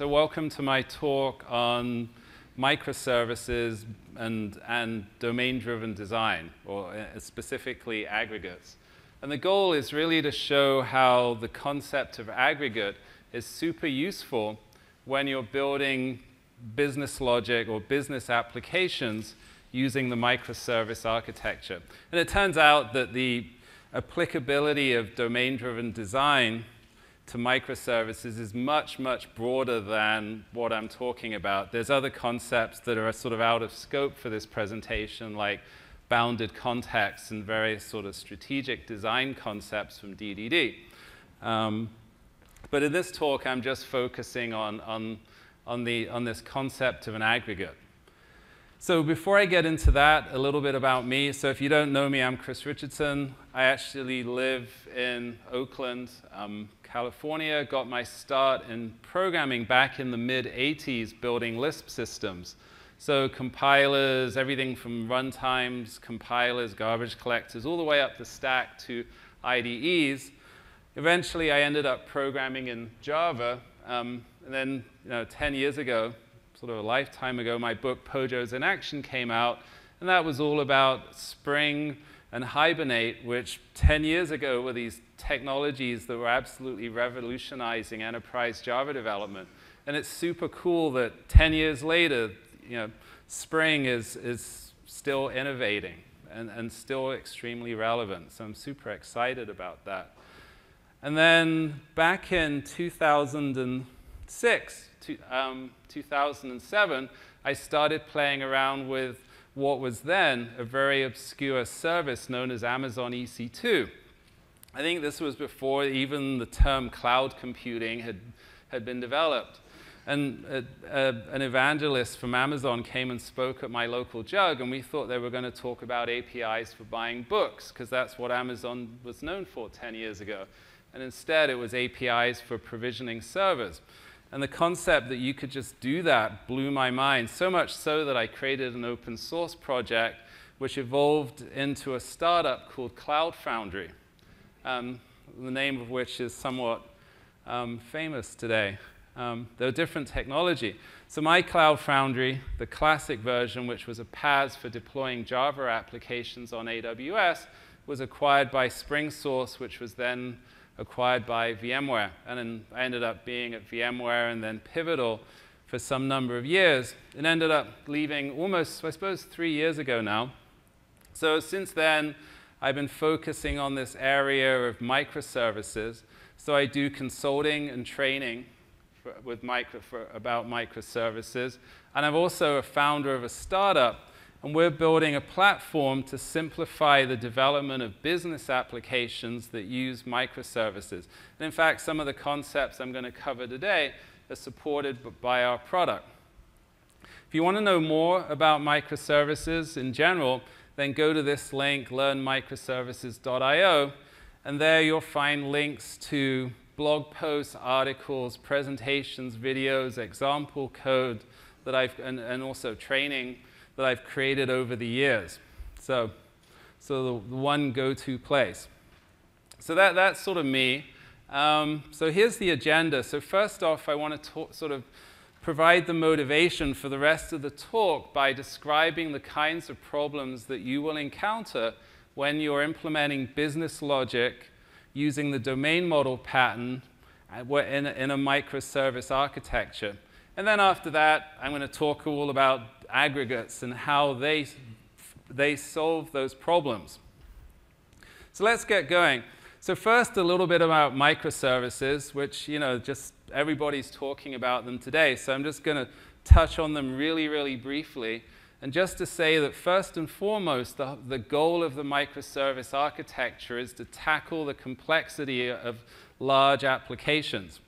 So welcome to my talk on microservices and domain-driven design, or specifically aggregates. And the goal is really to show how the concept of aggregate is super useful when you're building business logic or business applications using the microservice architecture. And it turns out that the applicability of domain-driven design to microservices is much, much broader than what I'm talking about. There's other concepts that are sort of out of scope for this presentation, like bounded contexts and various sort of strategic design concepts from DDD. But in this talk, I'm just focusing on this concept of an aggregate. So before I get into that, a little bit about me. So if you don't know me, I'm Chris Richardson. I actually live in Oakland, California. Got my start in programming back in the mid-80s building Lisp systems. So compilers, everything from runtimes, compilers, garbage collectors, all the way up the stack to IDEs. Eventually, I ended up programming in Java. And then 10 years ago, sort of a lifetime ago, my book POJOs in Action came out, and that was all about Spring and Hibernate, which 10 years ago were these technologies that were absolutely revolutionizing enterprise Java development. And it's super cool that 10 years later, Spring is still innovating and still extremely relevant. So I'm super excited about that. And then back in 2007, I started playing around with what was then a very obscure service known as Amazon EC2. I think this was before even the term cloud computing had been developed. And an evangelist from Amazon came and spoke at my local JUG, and we thought they were going to talk about APIs for buying books, because that's what Amazon was known for 10 years ago. And instead, it was APIs for provisioning servers. And the concept that you could just do that blew my mind, so much so that I created an open source project, which evolved into a startup called Cloud Foundry, the name of which is somewhat famous today. They're different technology. So my Cloud Foundry, the classic version, which was a PaaS for deploying Java applications on AWS, was acquired by Spring Source, which was then acquired by VMware. And then I ended up being at VMware and then Pivotal for some number of years. It ended up leaving almost, I suppose, 3 years ago now. So since then, I've been focusing on this area of microservices. So I do consulting and training about microservices. And I'm also a founder of a startup. And we're building a platform to simplify the development of business applications that use microservices. And in fact, some of the concepts I'm going to cover today are supported by our product. If you want to know more about microservices in general, then go to this link, learnmicroservices.io. And there you'll find links to blog posts, articles, presentations, videos, example code, that and also training that I've created over the years. So the one go-to place. So that's sort of me. So here's the agenda. So first off, I want to sort of provide the motivation for the rest of the talk by describing the kinds of problems that you will encounter when you're implementing business logic using the domain model pattern in a microservice architecture. And then after that, I'm going to talk all about aggregates and how they solve those problems. So let's get going. So first, a little bit about microservices, which just everybody's talking about them today. So I'm just going to touch on them really, really briefly. And just to say that first and foremost, the goal of the microservice architecture is to tackle the complexity of large applications.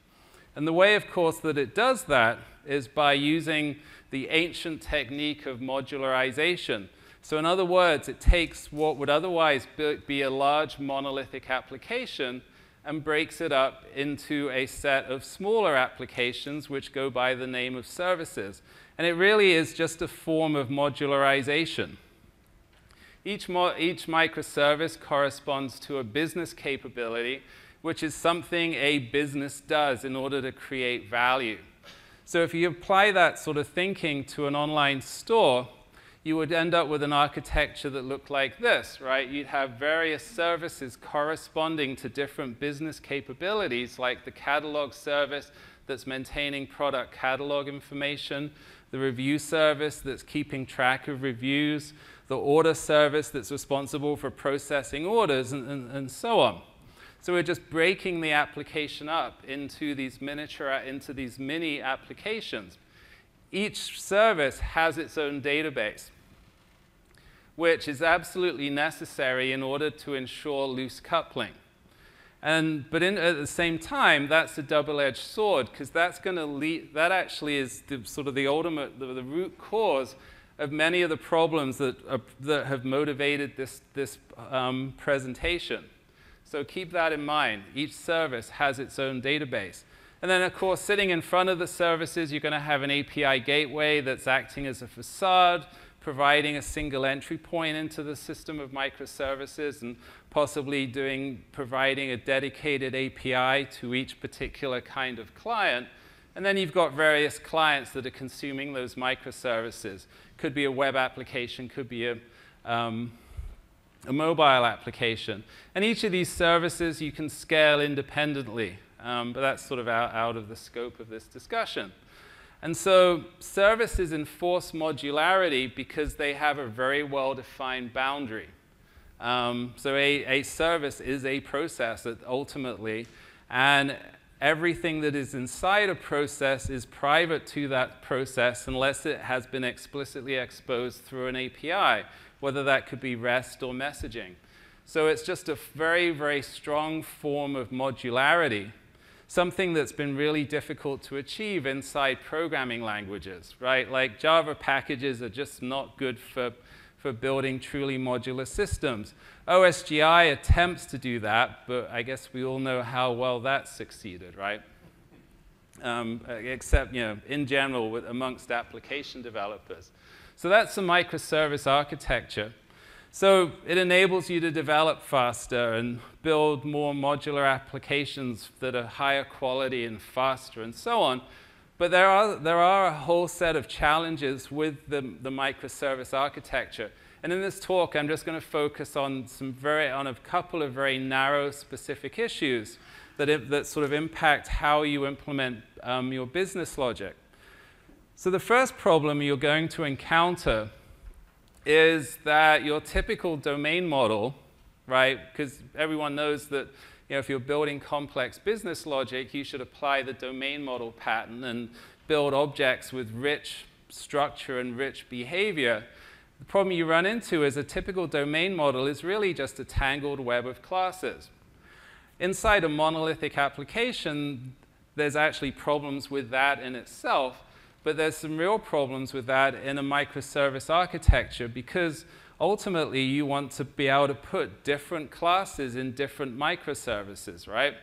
And the way, of course, that it does that is by using the ancient technique of modularization. So in other words, it takes what would otherwise be a large monolithic application and breaks it up into a set of smaller applications, which go by the name of services. And it really is just a form of modularization. Each microservice corresponds to a business capability, which is something a business does in order to create value. So if you apply that sort of thinking to an online store, you would end up with an architecture that looked like this, right? You'd have various services corresponding to different business capabilities, like the catalog service that's maintaining product catalog information, the review service that's keeping track of reviews, the order service that's responsible for processing orders, and so on. So we're just breaking the application up into these mini applications. Each service has its own database, which is absolutely necessary in order to ensure loose coupling. But at the same time, that's a double-edged sword, because that's going to lead, that actually is the, sort of the ultimate, the root cause of many of the problems that have motivated this presentation. So keep that in mind. Each service has its own database. And then, of course, sitting in front of the services, you're going to have an API gateway that's acting as a facade, providing a single entry point into the system of microservices, and possibly providing a dedicated API to each particular kind of client. And then you've got various clients that are consuming those microservices. Could be a web application, could be a mobile application. And each of these services you can scale independently, but that's sort of out of the scope of this discussion. And so services enforce modularity because they have a very well-defined boundary. So a service is a process ultimately, and everything that is inside a process is private to that process unless it has been explicitly exposed through an API, whether that could be REST or messaging. So it's just a very, very strong form of modularity, something that's been really difficult to achieve inside programming languages, right? Like Java packages are just not good for building truly modular systems. OSGI attempts to do that, but I guess we all know how well that succeeded, right? Except, you know, in general, amongst application developers. So that's the microservice architecture. So it enables you to develop faster and build more modular applications that are higher quality and faster and so on. But there are a whole set of challenges with the microservice architecture. And in this talk, I'm just going to focus on a couple of very narrow specific issues that sort of impact how you implement your business logic. So the first problem you're going to encounter is that your typical domain model, right? Because everyone knows that, you know, if you're building complex business logic, you should apply the domain model pattern and build objects with rich structure and rich behavior. The problem you run into is a typical domain model is really just a tangled web of classes. Inside a monolithic application, there's actually problems with that in itself. But there's some real problems with that in a microservice architecture, because ultimately you want to be able to put different classes in different microservices, right?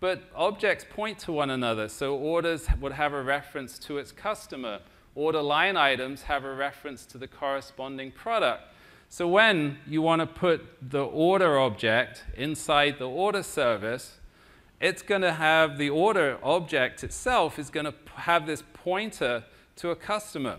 But objects point to one another, so orders would have a reference to its customer. Order line items have a reference to the corresponding product. So when you want to put the order object inside the order service, it's going to have the order object itself is going to have this pointer to a customer.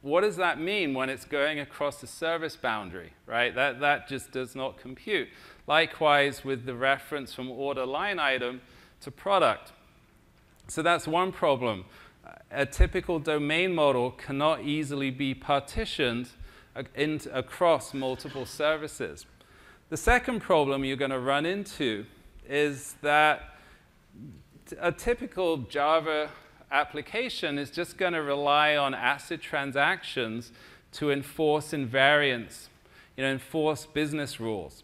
What does that mean when it's going across the service boundary, right? That just does not compute. Likewise with the reference from order line item to product. So that's one problem. A typical domain model cannot easily be partitioned across multiple services. The second problem you're going to run into is that a typical Java application is just going to rely on ACID transactions to enforce invariance, you know, enforce business rules.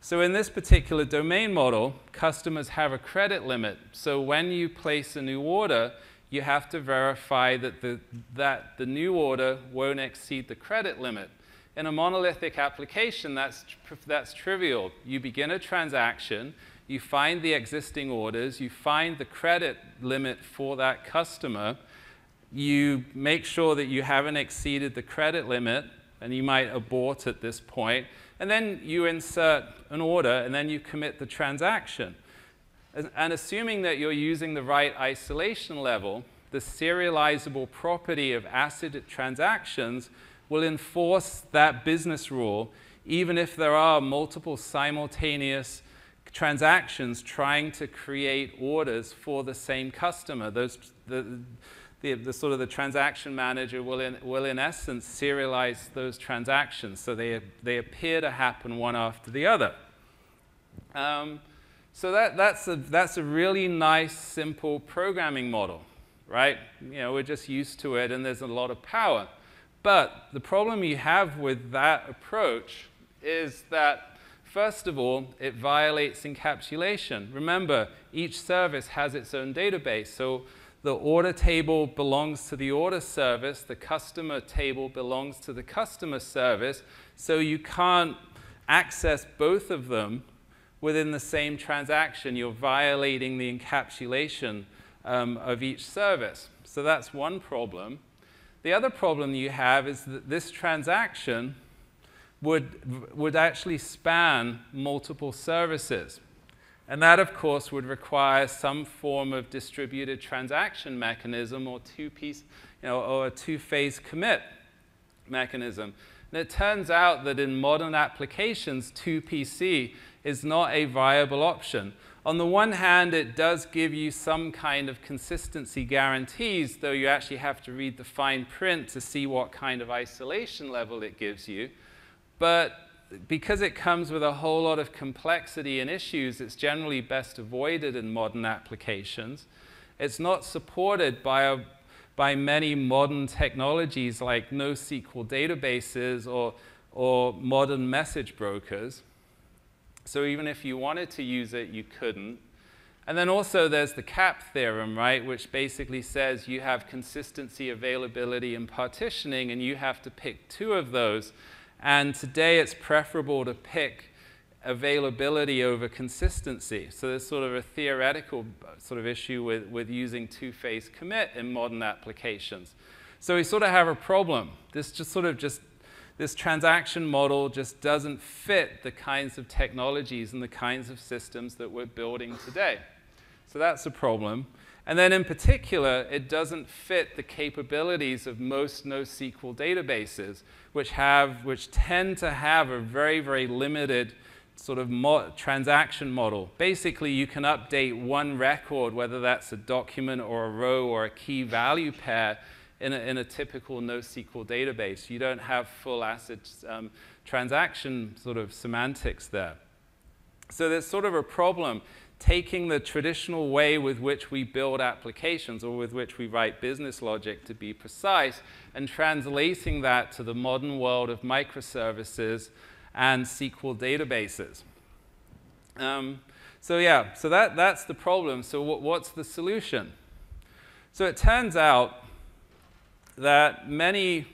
So in this particular domain model, customers have a credit limit. So when you place a new order, you have to verify that the new order won't exceed the credit limit. In a monolithic application, that's trivial. You begin a transaction. You find the existing orders, you find the credit limit for that customer, you make sure that you haven't exceeded the credit limit, and you might abort at this point, and then you insert an order, and then you commit the transaction. And assuming that you're using the right isolation level, the serializable property of ACID transactions will enforce that business rule, even if there are multiple simultaneous transactions trying to create orders for the same customer. The transaction manager will in essence serialize those transactions, so they appear to happen one after the other. So that's a really nice, simple programming model, right? You know, we're just used to it, and there's a lot of power. But the problem you have with that approach is that, first of all, it violates encapsulation. Remember, each service has its own database. So the order table belongs to the order service. The customer table belongs to the customer service. So you can't access both of them within the same transaction. You're violating the encapsulation of each service. So that's one problem. The other problem you have is that this transaction would actually span multiple services. And that, of course, would require some form of distributed transaction mechanism or a two-phase commit mechanism. And it turns out that in modern applications, 2PC is not a viable option. On the one hand, it does give you some kind of consistency guarantees, though you actually have to read the fine print to see what kind of isolation level it gives you. But because it comes with a whole lot of complexity and issues, it's generally best avoided in modern applications. It's not supported by many modern technologies like NoSQL databases or modern message brokers. So even if you wanted to use it, you couldn't. And then also there's the CAP theorem, right, which basically says you have consistency, availability, and partitioning, and you have to pick two of those. And today, it's preferable to pick availability over consistency. So there's sort of a theoretical sort of issue with using two-phase commit in modern applications. So we sort of have a problem. This transaction model just doesn't fit the kinds of technologies and the kinds of systems that we're building today. So that's a problem. And then in particular, it doesn't fit the capabilities of most NoSQL databases, which tend to have a very, very limited sort of transaction model. Basically, you can update one record, whether that's a document or a row or a key value pair, in a typical NoSQL database. You don't have full ACID transaction sort of semantics there. So there's sort of a problem taking the traditional way with which we build applications, or with which we write business logic to be precise, and translating that to the modern world of microservices and SQL databases. So that's the problem. So what's the solution? So it turns out that many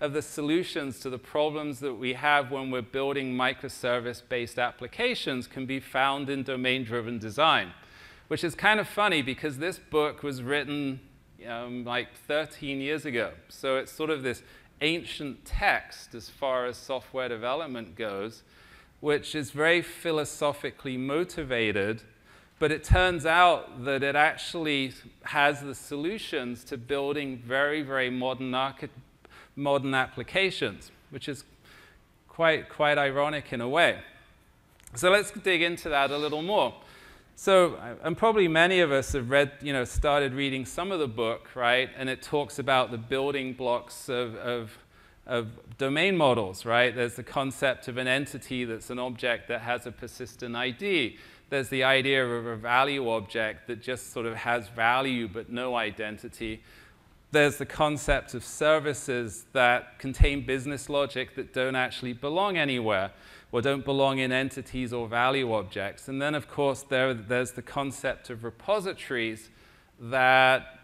of the solutions to the problems that we have when we're building microservice-based applications can be found in domain-driven design, which is kind of funny because this book was written like 13 years ago. So it's sort of this ancient text as far as software development goes, which is very philosophically motivated. But it turns out that it actually has the solutions to building very, very modern applications, which is quite ironic in a way. So let's dig into that a little more. So, and probably many of us have read, started reading some of the book, right? And it talks about the building blocks of domain models, right? There's the concept of an entity that's an object that has a persistent ID. There's the idea of a value object that just sort of has value but no identity. There's the concept of services that contain business logic that don't actually belong anywhere, or don't belong in entities or value objects. And then, of course, there's the concept of repositories that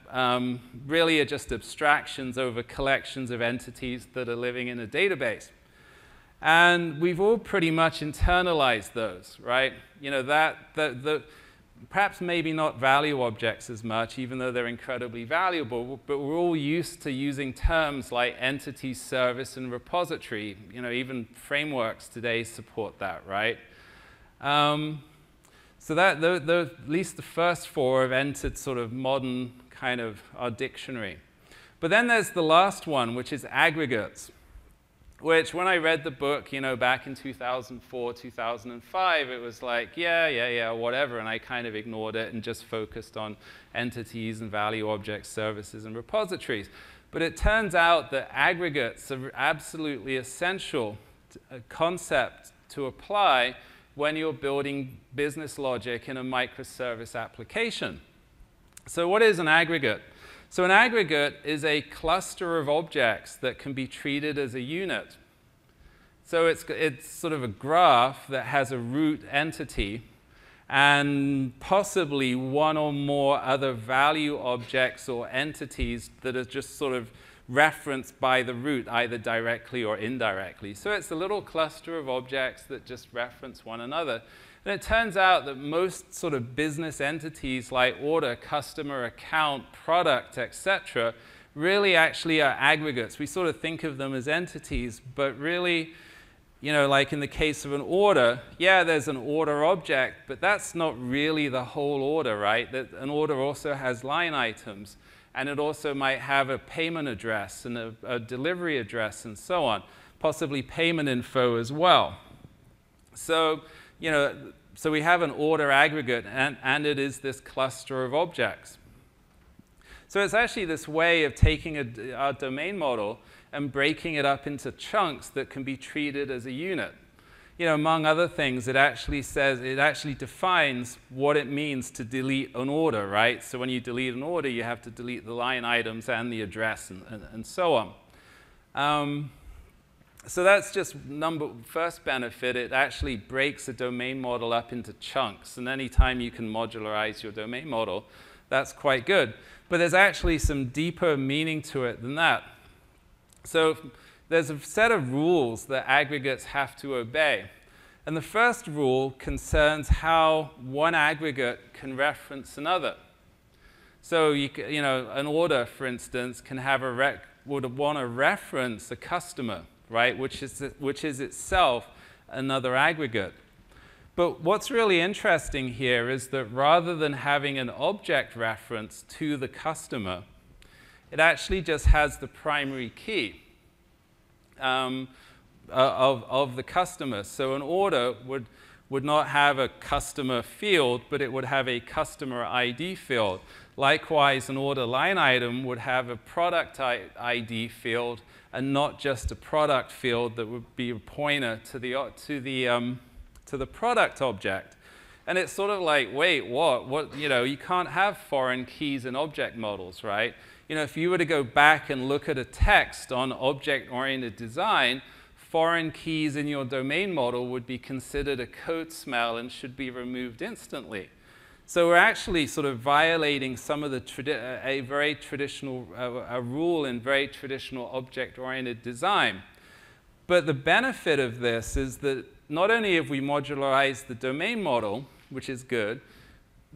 really are just abstractions over collections of entities that are living in a database. And we've all pretty much internalized those, right? Perhaps maybe not value objects as much, even though they're incredibly valuable, but we're all used to using terms like entity, service, and repository. Even frameworks today support that, right? So that, at least the first four have entered sort of modern kind of our dictionary. But then there's the last one, which is aggregates, which when I read the book, you know, back in 2004, 2005, it was like, yeah, whatever, and I kind of ignored it and just focused on entities and value objects, services, and repositories. But it turns out that aggregates are absolutely essential concept to apply when you're building business logic in a microservice application. So what is an aggregate? So an aggregate is a cluster of objects that can be treated as a unit. So it's sort of a graph that has a root entity and possibly one or more other value objects or entities that are just sort of referenced by the root, either directly or indirectly. So it's a little cluster of objects that just reference one another. And it turns out that most sort of business entities like order, customer, account, product, etc., really actually are aggregates. We sort of think of them as entities, but really, you know, like in the case of an order, yeah, there's an order object, but that's not really the whole order, right? That an order also has line items, and it also might have a payment address and a delivery address and so on, possibly payment info as well. So, you know, so we have an order aggregate, and it is this cluster of objects. So it's actually this way of taking our domain model and breaking it up into chunks that can be treated as a unit. You know, among other things, it actually says, it actually defines what it means to delete an order, right? So when you delete an order, you have to delete the line items and the address and so on. So that's just first benefit. It actually breaks a domain model up into chunks. And any time you can modularize your domain model, that's quite good. But there's actually some deeper meaning to it than that. So there's a set of rules that aggregates have to obey. And the first rule concerns how one aggregate can reference another. So you know, an order, for instance, can have would want to reference a customer, right, which is itself another aggregate. But what's really interesting here is that rather than having an object reference to the customer, it actually just has the primary key of the customer. So an order would not have a customer field, but it would have a customer ID field. Likewise, an order line item would have a product ID field, and not just a product field that would be a pointer to the product object. And it's sort of like, wait, what? You know, you can't have foreign keys in object models, right? You know, if you were to go back and look at a text on object-oriented design, foreign keys in your domain model would be considered a code smell and should be removed instantly. So we're actually sort of violating some of the a rule in very traditional object-oriented design. But the benefit of this is that not only have we modularized the domain model, which is good,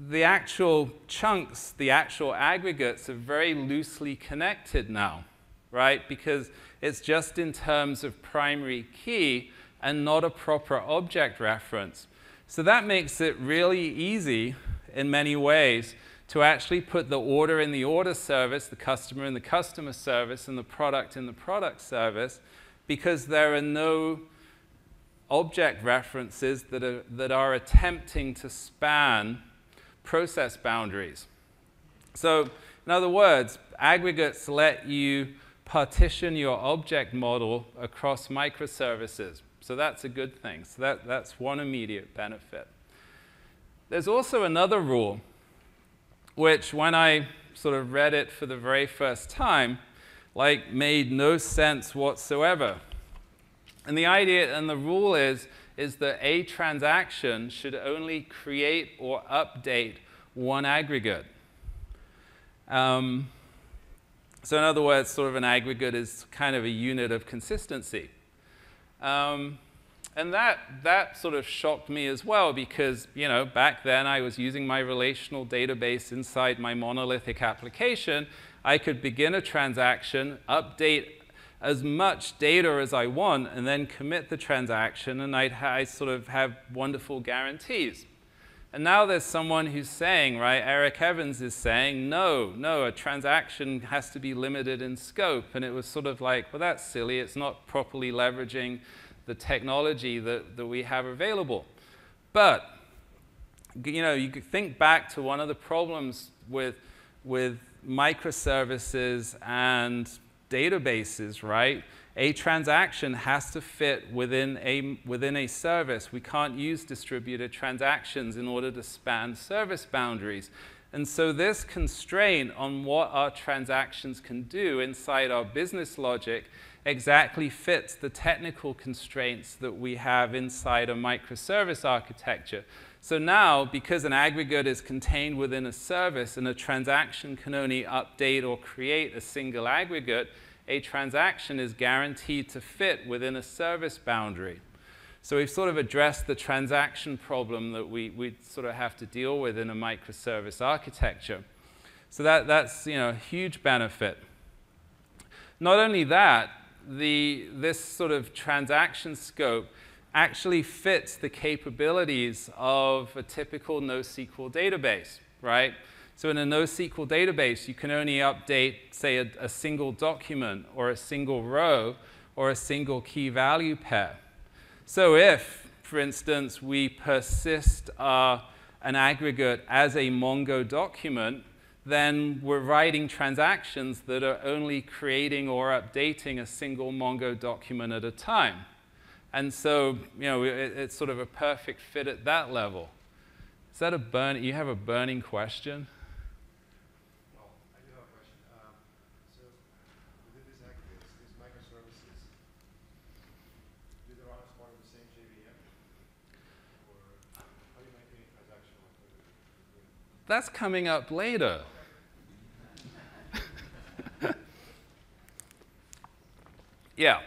the actual chunks, the actual aggregates are very loosely connected now, right? Because it's just in terms of primary key and not a proper object reference. So that makes it really easy in many ways to actually put the order in the order service, the customer in the customer service, and the product in the product service, because there are no object references that are attempting to span process boundaries. So in other words, aggregates let you partition your object model across microservices. So that's a good thing. So that's one immediate benefit. There's also another rule, which when I sort of read it for the very first time, like made no sense whatsoever. And the idea and the rule is that a transaction should only create or update one aggregate. So in other words, sort of an aggregate is kind of a unit of consistency. And that sort of shocked me as well, because, you know, back then I was using my relational database inside my monolithic application. I could begin a transaction, update as much data as I want, and then commit the transaction, and I sort of have wonderful guarantees. And now there's someone who's saying, right, Eric Evans is saying, no, no, a transaction has to be limited in scope. And it was sort of like, well, that's silly. It's not properly leveraging the technology that we have available. But, you know, you could think back to one of the problems with microservices and databases, right? A transaction has to fit within a service. We can't use distributed transactions in order to span service boundaries. And so this constraint on what our transactions can do inside our business logic exactly fits the technical constraints that we have inside a microservice architecture. So now, because an aggregate is contained within a service and a transaction can only update or create a single aggregate, a transaction is guaranteed to fit within a service boundary. So we've sort of addressed the transaction problem that we sort of have to deal with in a microservice architecture. So that's, you know, a huge benefit. Not only that, this sort of transaction scope actually fits the capabilities of a typical NoSQL database, right? So in a NoSQL database, you can only update, say, a single document or a single row or a single key-value pair. So if, for instance, we persist an aggregate as a Mongo document, then we're writing transactions that are only creating or updating a single Mongo document at a time. And so, you know, it's sort of a perfect fit at that level. Is that a burn? You have a burning question? That's coming up later. Yeah.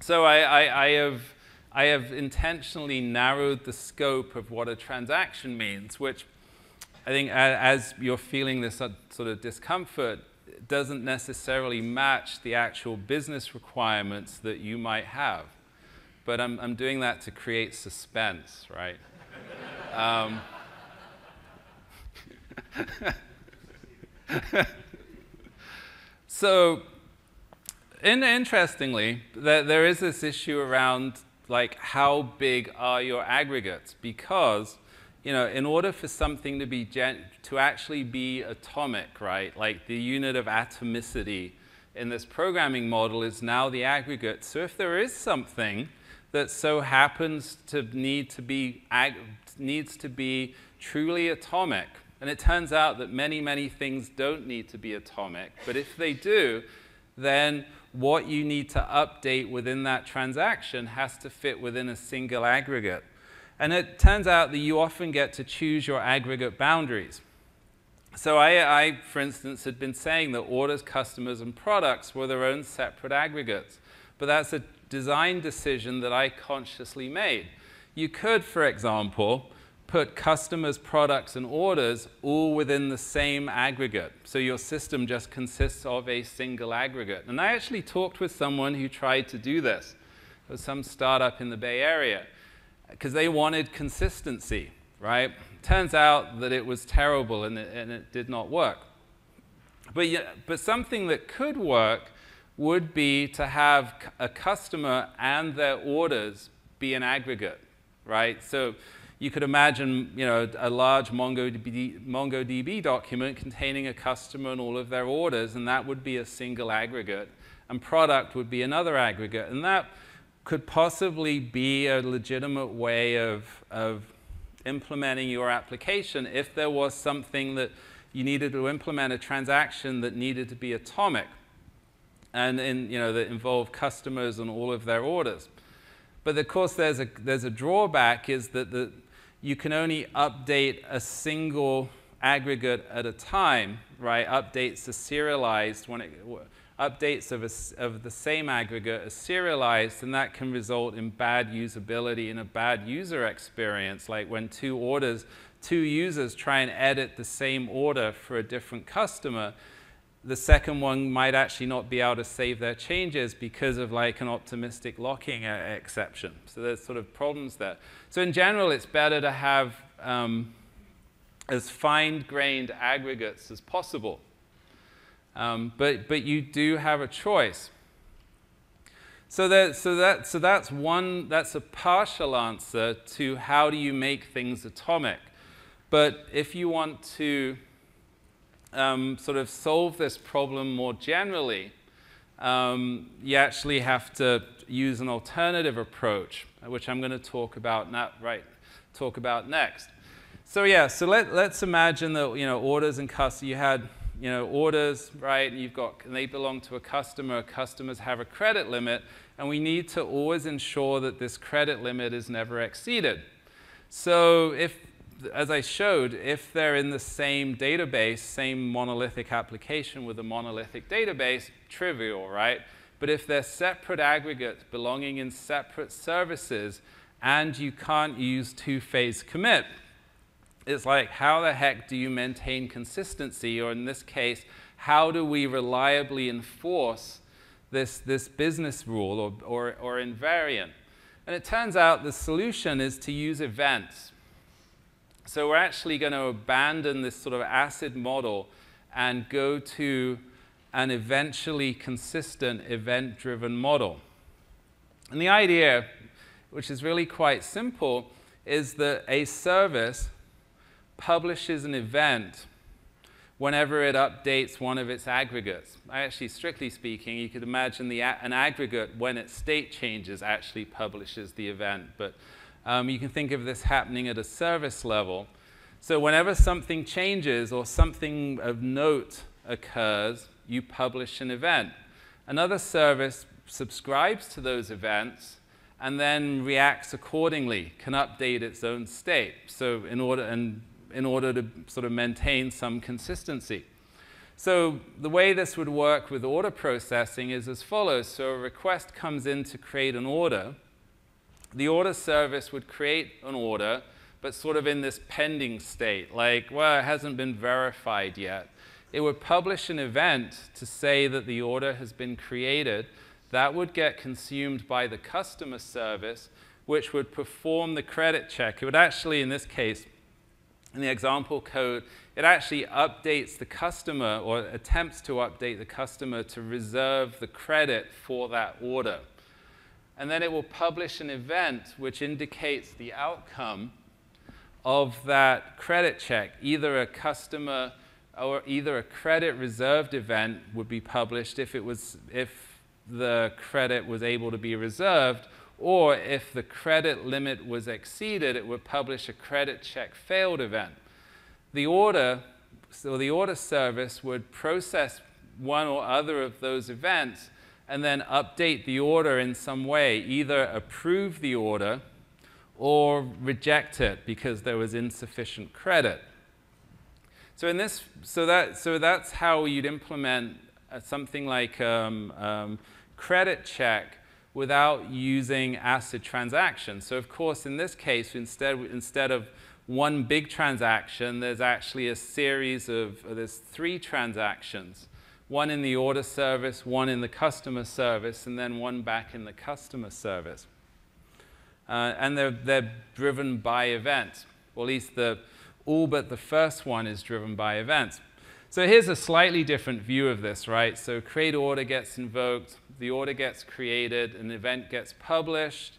So I have intentionally narrowed the scope of what a transaction means, which I think as you're feeling this sort of discomfort, it doesn't necessarily match the actual business requirements that you might have. But I'm doing that to create suspense, right? So, interestingly, there is this issue around, like, how big are your aggregates? Because, you know, in order for something to be actually be atomic, right? Like the unit of atomicity in this programming model is now the aggregate. So if there is something that so happens to needs to be truly atomic. And it turns out that many, many things don't need to be atomic. But if they do, then what you need to update within that transaction has to fit within a single aggregate. And it turns out that you often get to choose your aggregate boundaries. So I, for instance, had been saying that orders, customers, and products were their own separate aggregates. But that's a design decision that I consciously made. You could, for example, put customers, products, and orders all within the same aggregate. So your system just consists of a single aggregate. And I actually talked with someone who tried to do this. It was some startup in the Bay Area, because they wanted consistency, right? Turns out that it was terrible and it did not work. But something that could work would be to have a customer and their orders be an aggregate, right? So you could imagine, you know, a large MongoDB document containing a customer and all of their orders, and that would be a single aggregate, and product would be another aggregate. And that could possibly be a legitimate way of implementing your application if there was something that you needed to implement, a transaction that needed to be atomic, and in, you know, that involved customers and all of their orders. But of course, there's a drawback, is that you can only update a single aggregate at a time, right? Updates are serialized. Updates of the same aggregate are serialized, and that can result in bad usability and a bad user experience, like when two users try and edit the same order for a different customer. the second one might actually not be able to save their changes because of like an optimistic locking exception. So there's sort of problems there. So in general, it's better to have as fine-grained aggregates as possible. But you do have a choice. So that's a partial answer to how do you make things atomic. But if you want to sort of solve this problem more generally, you actually have to use an alternative approach, which I'm going to talk about next. So yeah, so let's imagine that orders and customers, you had orders, right? And you've got, and they belong to a customer. Customers have a credit limit, and we need to always ensure that this credit limit is never exceeded. So if, as I showed, if they're in the same database, same monolithic application with a monolithic database, trivial, right? But if they're separate aggregates belonging in separate services and you can't use two-phase commit, it's like, how the heck do you maintain consistency? Or in this case, how do we reliably enforce this business rule or invariant? And it turns out the solution is to use events. So we're actually going to abandon this sort of ACID model and go to an eventually consistent event-driven model. And the idea, which is really quite simple, is that a service publishes an event whenever it updates one of its aggregates. Actually, strictly speaking, you could imagine an aggregate when its state changes actually publishes the event. But you can think of this happening at a service level. So whenever something changes or something of note occurs, you publish an event. Another service subscribes to those events and then reacts accordingly, can update its own state. So in order to sort of maintain some consistency. So the way this would work with order processing is as follows. So a request comes in to create an order. The order service would create an order, but sort of in this pending state, like, well, it hasn't been verified yet. It would publish an event to say that the order has been created. That would get consumed by the customer service, which would perform the credit check. It would actually, in this case, in the example code, it actually updates the customer or attempts to update the customer to reserve the credit for that order. And then it will publish an event which indicates the outcome of that credit check. Either a customer or either a credit reserved event would be published if the credit was able to be reserved, or if the credit limit was exceeded, it would publish a credit check failed event. The order service would process one or other of those events and then update the order in some way, either approve the order or reject it because there was insufficient credit. So in this, so that's how you'd implement something like credit check without using ACID transactions. So of course, in this case, instead of one big transaction, there's actually a series of there's three transactions. One in the order service, one in the customer service, and then one back in the customer service. And they're driven by events. Or at least all but the first one is driven by events. So here's a slightly different view of this, right? So create order gets invoked, the order gets created, an event gets published,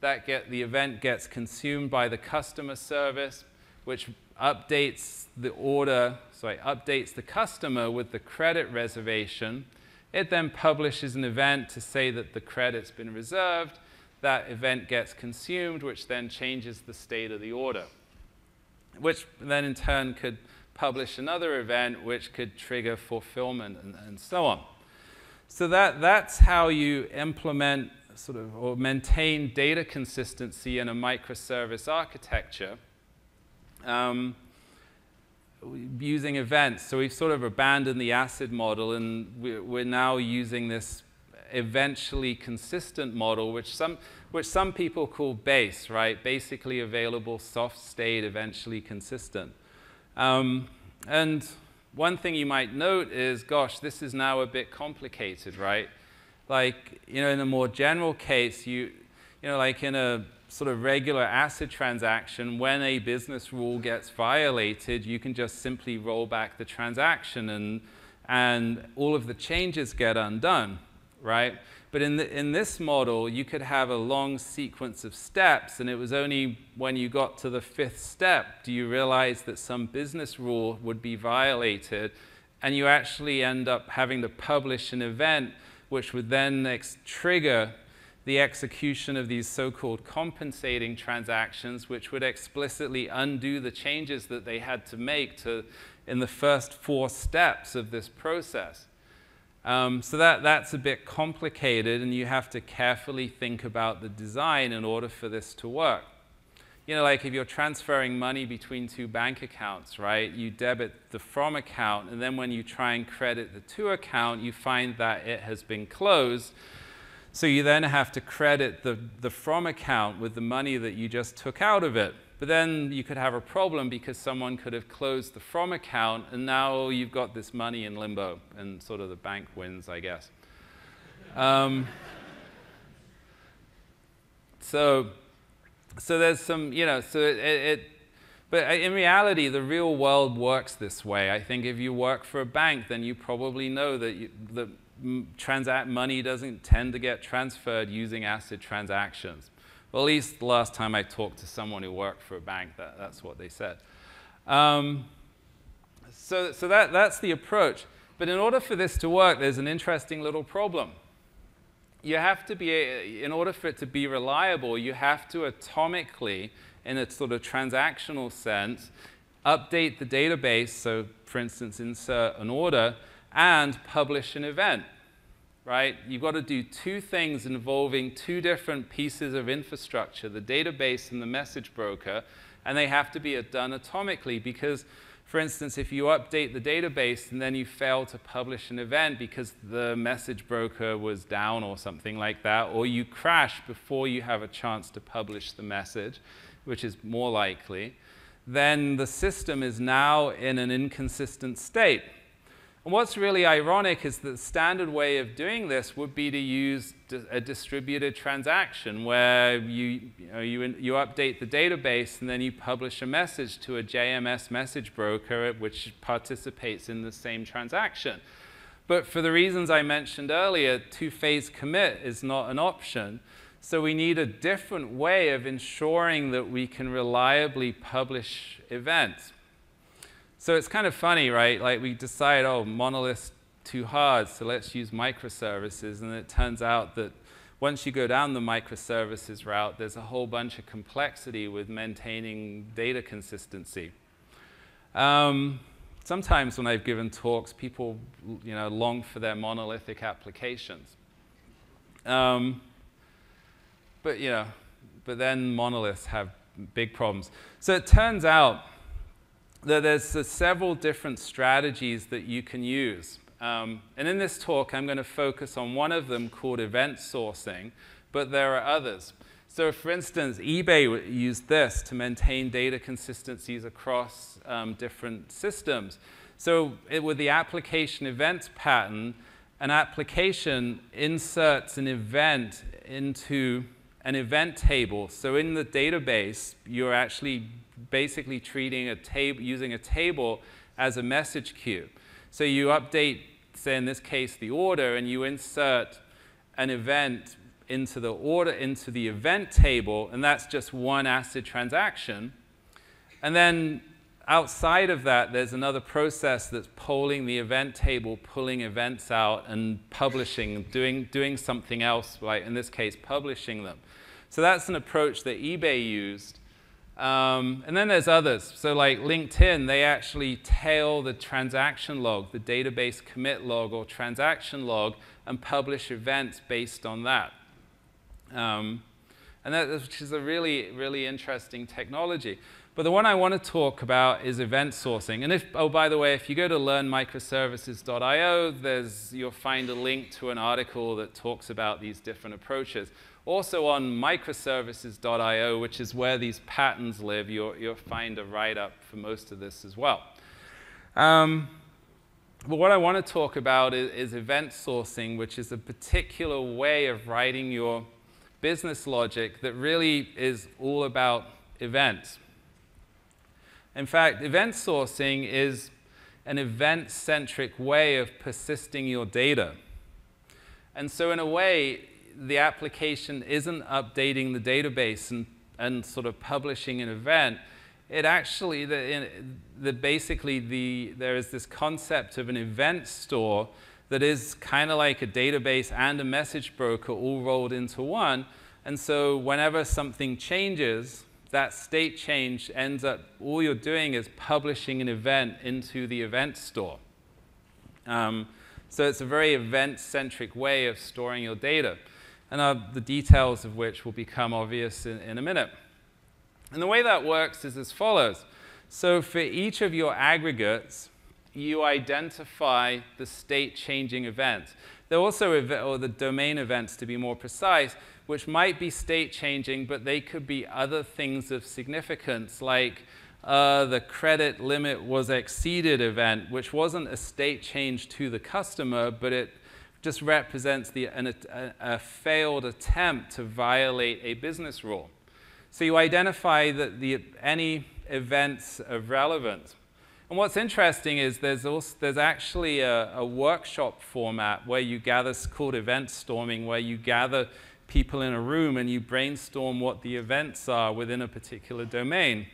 the event gets consumed by the customer service, which updates the order, updates the customer with the credit reservation. It then publishes an event to say that the credit's been reserved. That event gets consumed, which then changes the state of the order, which then in turn could publish another event, which could trigger fulfillment and so on. So that's how you implement sort of or maintain data consistency in a microservice architecture. Using events. So we've sort of abandoned the ACID model, and we're now using this eventually consistent model, which some people call BASE, right? Basically available, soft state, eventually consistent. And one thing you might note is, gosh, this is now a bit complicated, right? Like, you know, in a more general case, you know, like in a sort of regular ACID transaction, when a business rule gets violated, you can just simply roll back the transaction and all of the changes get undone, right? But in this model, you could have a long sequence of steps, and it was only when you got to the 5th step do you realize that some business rule would be violated, and you actually end up having to publish an event which would then trigger the execution of these so-called compensating transactions, which would explicitly undo the changes that they had to make in the first 4 steps of this process. So that's a bit complicated, and you have to carefully think about the design in order for this to work. You know, like if you're transferring money between 2 bank accounts, right, you debit the from account, and then when you try and credit the to account, you find that it has been closed. So you then have to credit the from account with the money that you just took out of it. But then you could have a problem because someone could have closed the from account, and now you've got this money in limbo, and sort of the bank wins, I guess. So there's some, you know, but in reality, the real world works this way. I think if you work for a bank, then you probably know that money doesn't tend to get transferred using ACID transactions. Well, at least the last time I talked to someone who worked for a bank, that's what they said. So that's the approach. But in order for this to work, there's an interesting little problem. You have to be, in order for it to be reliable, you have to atomically, in a sort of transactional sense, update the database. So, for instance, insert an order and publish an event. Right? You've got to do 2 things involving 2 different pieces of infrastructure, the database and the message broker, and they have to be done atomically because, for instance, if you update the database and then you fail to publish an event because the message broker was down or something like that, or you crash before you have a chance to publish the message, which is more likely, then the system is now in an inconsistent state. And what's really ironic is that the standard way of doing this would be to use a distributed transaction where you update the database and then you publish a message to a JMS message broker which participates in the same transaction. But for the reasons I mentioned earlier, 2-phase commit is not an option. So we need a different way of ensuring that we can reliably publish events. So it's kind of funny, right? Like we decide, oh, monolith's too hard, so let's use microservices. And it turns out that once you go down the microservices route, there's a whole bunch of complexity with maintaining data consistency. Sometimes when I've given talks, people, you know, long for their monolithic applications. But then monoliths have big problems. So it turns out that there's several different strategies that you can use. And in this talk, I'm going to focus on one of them called event sourcing, but there are others. So for instance, eBay used this to maintain data consistencies across different systems. So with the application events pattern, an application inserts an event into an event table. So in the database, you're actually basically treating a table, using a table as a message queue. So you update, say in this case, the order, and you insert an event into the order, into the event table, and that's just one ACID transaction. And then outside of that, there's another process that's polling the event table, pulling events out, and publishing, doing something else, like in this case, publishing them. So that's an approach that eBay used. And then there's others. So like LinkedIn, they actually tail the transaction log, the database commit log or transaction log, and publish events based on that. Which is a really, really interesting technology. But the one I want to talk about is event sourcing. And oh, by the way, if you go to learnmicroservices.io, you'll find a link to an article that talks about these different approaches. Also on microservices.io, which is where these patterns live, you'll find a write-up for most of this as well. But what I want to talk about is event sourcing, which is a particular way of writing your business logic that really is all about events. In fact, event sourcing is an event-centric way of persisting your data. And so in a way, the application isn't updating the database and sort of publishing an event. It actually, there is this concept of an event store that is kind of like a database and a message broker all rolled into one. And so whenever something changes, that state change ends up, all you're doing is publishing an event into the event store. So it's a very event-centric way of storing your data, and the details of which will become obvious in a minute. And the way that works is as follows. So for each of your aggregates, you identify the state-changing events. There are also the domain events, to be more precise, which might be state-changing, but they could be other things of significance, like the credit limit was exceeded event, which wasn't a state change to the customer, but it just represents a failed attempt to violate a business rule. So you identify any events of relevance. And what's interesting is there's actually a workshop format where you gather, it's called event storming, where you gather people in a room and you brainstorm what the events are within a particular domain.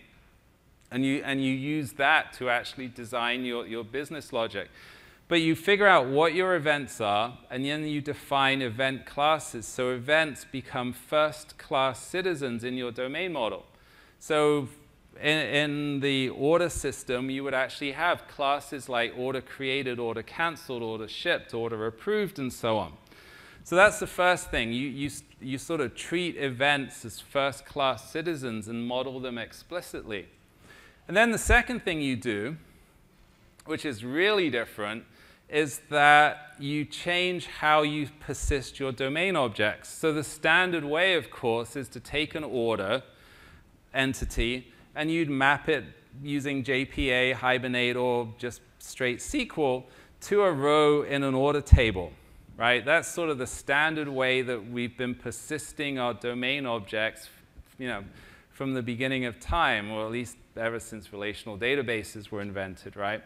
And you use that to actually design your business logic. But you figure out what your events are, and then you define event classes. So events become first-class citizens in your domain model. So in the order system, you would actually have classes like order created, order canceled, order shipped, order approved, and so on. So that's the first thing. You sort of treat events as first-class citizens and model them explicitly. And then the second thing you do, which is really different, is that you change how you persist your domain objects. So the standard way, of course, is to take an order entity and you'd map it using JPA, Hibernate, or just straight SQL to a row in an order table, right? That's sort of the standard way that we've been persisting our domain objects, you know, from the beginning of time, or at least ever since relational databases were invented, right?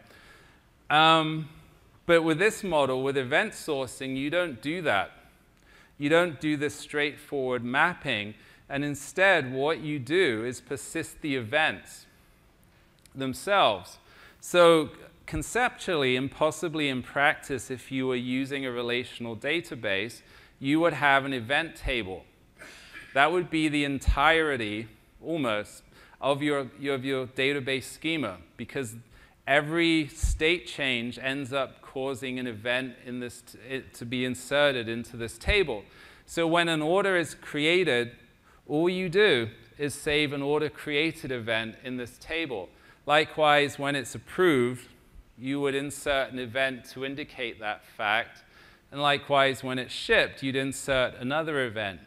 But with this model, with event sourcing, you don't do that. You don't do this straightforward mapping, and instead what you do is persist the events themselves. So conceptually, and possibly in practice, if you were using a relational database, you would have an event table. That would be the entirety almost of your database schema, because every state change ends up causing an event in this to be inserted into this table. So when an order is created, all you do is save an order created event in this table. Likewise, when it's approved, you would insert an event to indicate that fact. And likewise, when it's shipped, you'd insert another event.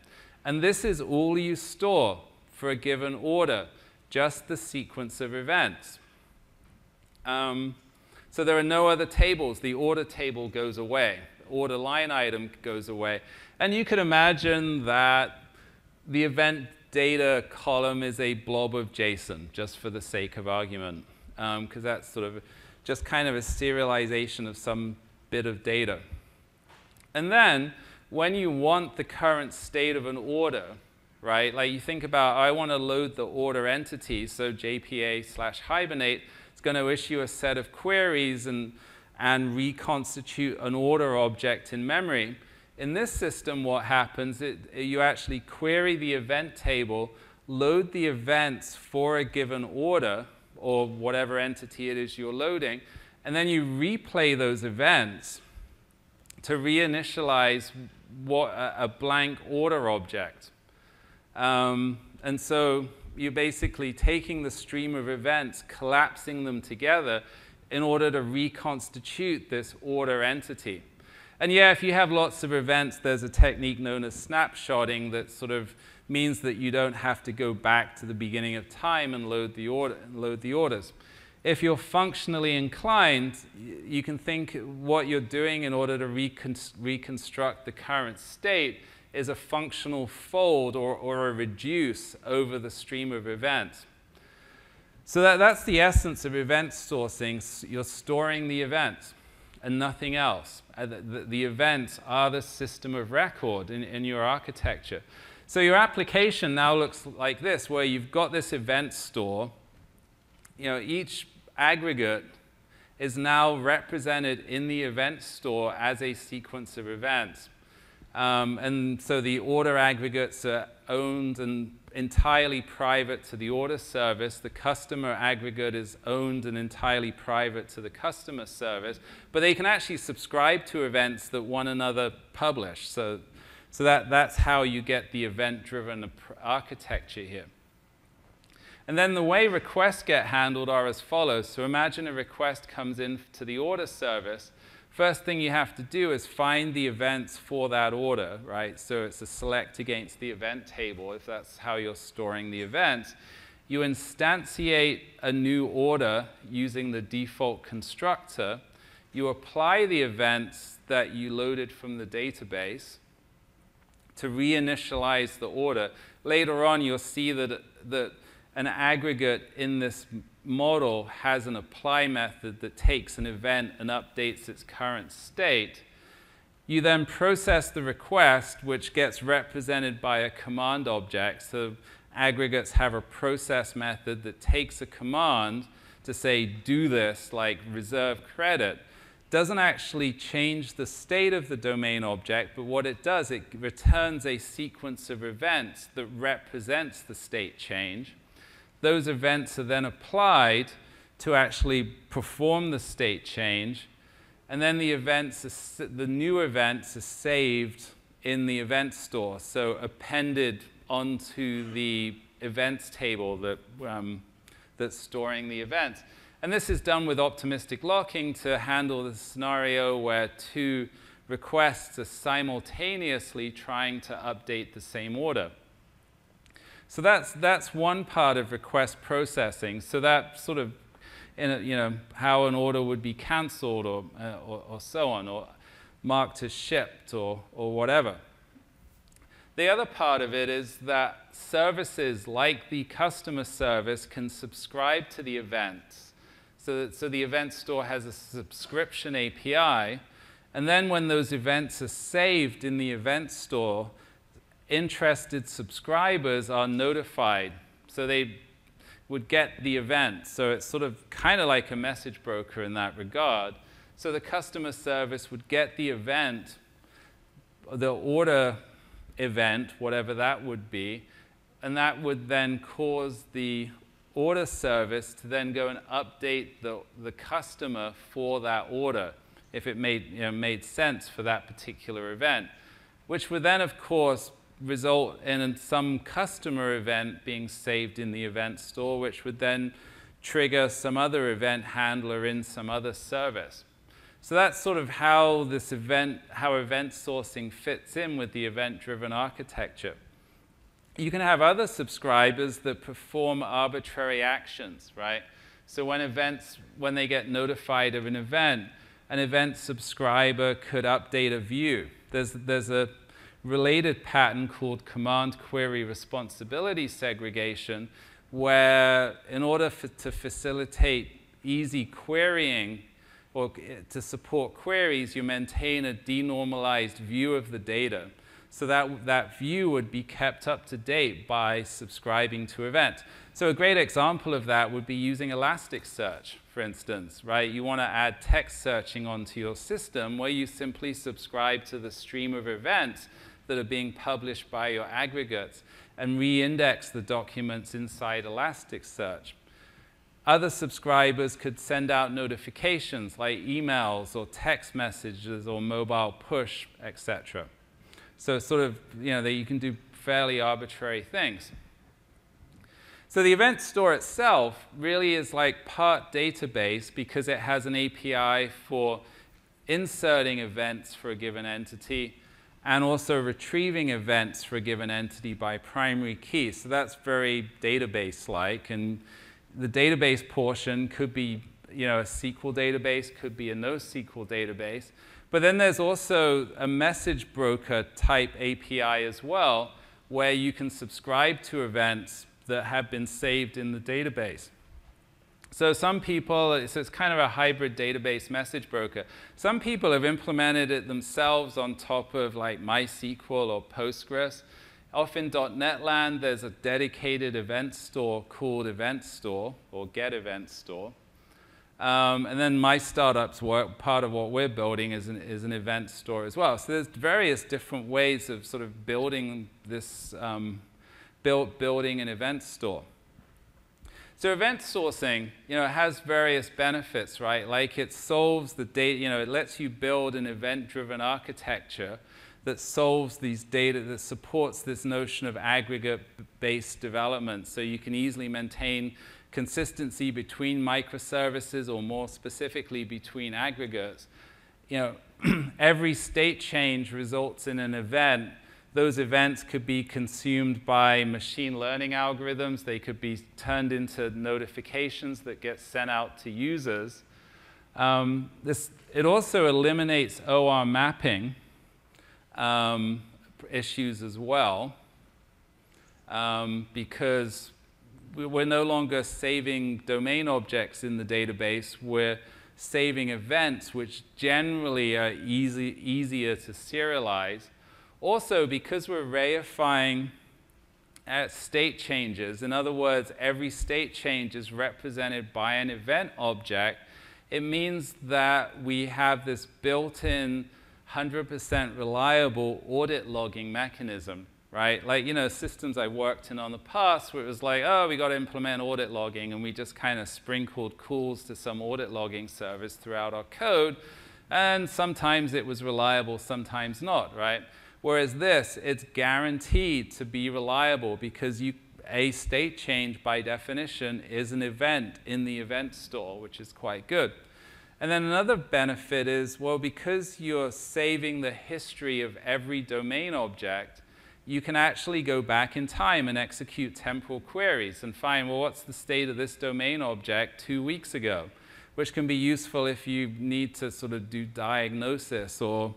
And this is all you store for a given order, just the sequence of events. So there are no other tables. The order table goes away. The order line item goes away. And you could imagine that the event data column is a blob of JSON, just for the sake of argument, because that's sort of just kind of a serialization of some bit of data. And then when you want the current state of an order, right? Like you think about, I want to load the order entity, so JPA/Hibernate is going to issue a set of queries and reconstitute an order object in memory. In this system, what happens, you actually query the event table, load the events for a given order, or whatever entity it is you're loading, and then you replay those events to reinitialize a blank order object. And so you're basically taking the stream of events, collapsing them together in order to reconstitute this order entity. And yeah, if you have lots of events, there's a technique known as snapshotting that sort of means that you don't have to go back to the beginning of time and load the orders. if you're functionally inclined, you can think what you're doing in order to reconstruct the current state is a functional fold or a reduce over the stream of events. So that's the essence of event sourcing. You're storing the event and nothing else. The events are the system of record in your architecture. So your application now looks like this, where you've got this event store. You know, each aggregate is now represented in the event store as a sequence of events. And so the order aggregates are owned and entirely private to the order service. The customer aggregate is owned and entirely private to the customer service. But they can actually subscribe to events that one another publish. So that's how you get the event-driven architecture here. And then the way requests get handled are as follows. So imagine a request comes in to the order service. First thing you have to do is find the events for that order, right? So it's a select against the event table, if that's how you're storing the events. You instantiate a new order using the default constructor. You apply the events that you loaded from the database to reinitialize the order. Later on, you'll see that an aggregate in this model has an apply method that takes an event and updates its current state. You then process the request, which gets represented by a command object. So aggregates have a process method that takes a command to say, do this, like reserve credit. Doesn't actually change the state of the domain object, but what it does, it returns a sequence of events that represents the state change. Those events are then applied to actually perform the state change. And then the new events are saved in the event store, so appended onto the events table that's storing the events. And this is done with optimistic locking to handle the scenario where two requests are simultaneously trying to update the same order. So that's one part of request processing. So that sort of, you know, how an order would be canceled or so on, or marked as shipped or whatever. The other part of it is that services like the customer service can subscribe to the events. So the event store has a subscription API. And then when those events are saved in the event store, interested subscribers are notified. So they would get the event. So it's sort of kind of like a message broker in that regard. So the customer service would get the event, the order event, whatever that would be, and that would then cause the order service to then go and update the customer for that order, if it made sense for that particular event, which would then, of course, result in some customer event being saved in the event store, which would then trigger some other event handler in some other service. So that's sort of how event sourcing fits in with the event-driven architecture. You can have other subscribers that perform arbitrary actions, right? So when they get notified of an event subscriber could update a view. There's a related pattern called command query responsibility segregation, where in order to facilitate easy querying or to support queries, you maintain a denormalized view of the data. So that view would be kept up to date by subscribing to events. So a great example of that would be using Elasticsearch, for instance, right? You want to add text searching onto your system where you simply subscribe to the stream of events that are being published by your aggregates and re-index the documents inside Elasticsearch. Other subscribers could send out notifications like emails or text messages or mobile push, etc. So sort of, you know, that you can do fairly arbitrary things. So the event store itself really is like part database because it has an API for inserting events for a given entity and also retrieving events for a given entity by primary key. So that's very database-like. And the database portion could be, you know, a SQL database, could be a NoSQL database. But then there's also a message broker type API as well, where you can subscribe to events that have been saved in the database. So some people, so it's kind of a hybrid database message broker. Some people have implemented it themselves on top of like MySQL or Postgres. Often .NET land, there's a dedicated event store called Event Store or Get Event Store. And then my startups work, part of what we're building is an event store as well. So there's various different ways of sort of building this, building an event store. So event sourcing, you know, has various benefits, right? Like it solves the data, you know, it lets you build an event-driven architecture that solves these data, that supports this notion of aggregate-based development. So you can easily maintain consistency between microservices, or more specifically, between aggregates. You know, every state change results in an event. Those events could be consumed by machine learning algorithms. They could be turned into notifications that get sent out to users. It also eliminates OR mapping issues as well, because we're no longer saving domain objects in the database. We're saving events, which generally are easier to serialize. Also, because we're reifying state changes, in other words, every state change is represented by an event object, it means that we have this built-in 100% reliable audit logging mechanism, right? Like, you know, systems I worked in on the past where it was like, oh, we got to implement audit logging, and we just kind of sprinkled calls to some audit logging service throughout our code, and sometimes it was reliable, sometimes not, right? Whereas this, it's guaranteed to be reliable because a state change, by definition, is an event in the event store, which is quite good. And then another benefit is, well, because you're saving the history of every domain object, you can actually go back in time and execute temporal queries and find, well, what's the state of this domain object 2 weeks ago, which can be useful if you need to sort of do diagnosis, or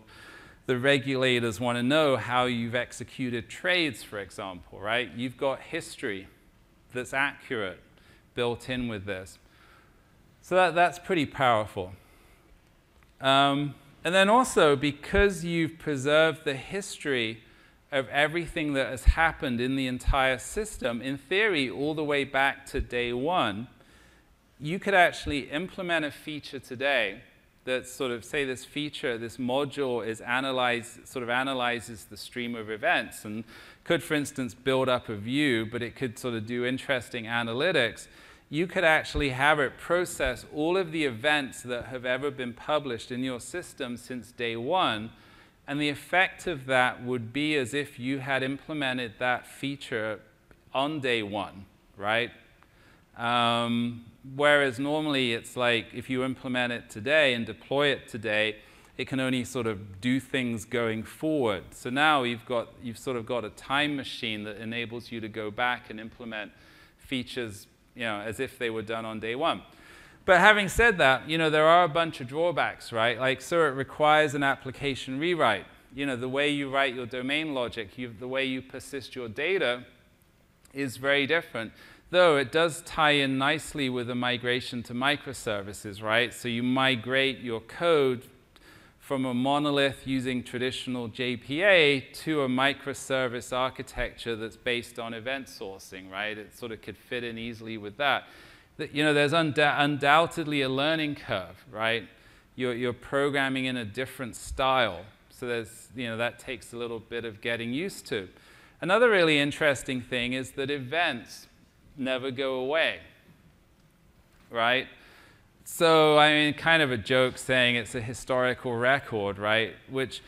the regulators want to know how you've executed trades, for example, right? You've got history that's accurate built in with this. So that's pretty powerful. And then also, because you've preserved the history of everything that has happened in the entire system, in theory, all the way back to day one, you could actually implement a feature today that sort of, say this feature, this module is analyzes the stream of events and could, for instance, build up a view, but it could sort of do interesting analytics. You could actually have it process all of the events that have ever been published in your system since day one, and the effect of that would be as if you had implemented that feature on day one, right? Whereas normally it's like if you implement it today and deploy it today, it can only sort of do things going forward. So now you've sort of got a time machine that enables you to go back and implement features, you know, as if they were done on day one. But having said that, you know, there are a bunch of drawbacks, right? Like, so it requires an application rewrite. You know, the way you write your domain logic, the way you persist your data is very different. Though it does tie in nicely with a migration to microservices, right? So you migrate your code from a monolith using traditional JPA to a microservice architecture that's based on event sourcing, right? It sort of could fit in easily with that. You know, there's undoubtedly a learning curve, right? You're programming in a different style. So there's, you know, that takes a little bit of getting used to. Another really interesting thing is that events never go away, right? So, I mean, kind of a joke saying it's a historical record, right? Which